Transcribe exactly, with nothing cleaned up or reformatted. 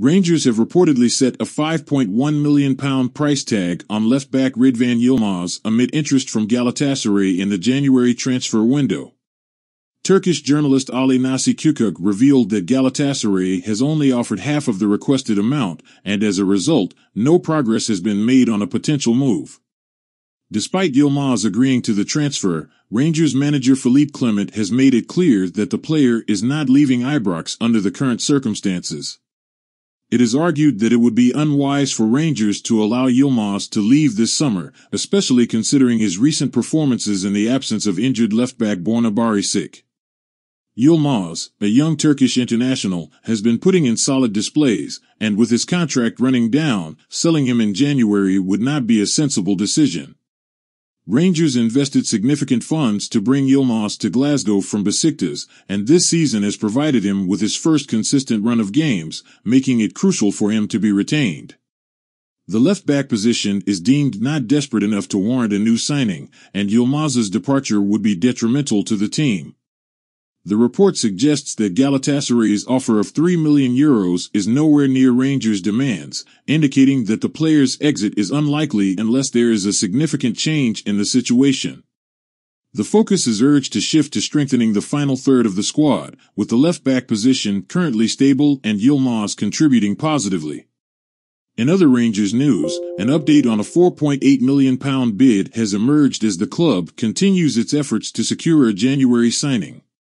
Rangers have reportedly set a five point one million pounds price tag on left-back Ridvan Yilmaz amid interest from Galatasaray in the January transfer window. Turkish journalist Ali Nasi Kukuk revealed that Galatasaray has only offered half of the requested amount, and as a result, no progress has been made on a potential move. Despite Yilmaz agreeing to the transfer, Rangers manager Philippe Clement has made it clear that the player is not leaving Ibrox under the current circumstances. It is argued that it would be unwise for Rangers to allow Yilmaz to leave this summer, especially considering his recent performances in the absence of injured left-back Borna Barišić. Yilmaz, a young Turkish international, has been putting in solid displays, and with his contract running down, selling him in January would not be a sensible decision. Rangers invested significant funds to bring Yilmaz to Glasgow from Besiktas, and this season has provided him with his first consistent run of games, making it crucial for him to be retained. The left-back position is deemed not desperate enough to warrant a new signing, and Yilmaz's departure would be detrimental to the team. The report suggests that Galatasaray's offer of three million euros is nowhere near Rangers' demands, indicating that the player's exit is unlikely unless there is a significant change in the situation. The focus is urged to shift to strengthening the final third of the squad, with the left-back position currently stable and Yilmaz contributing positively. In other Rangers news, an update on a four point eight million pound bid has emerged as the club continues its efforts to secure a January signing.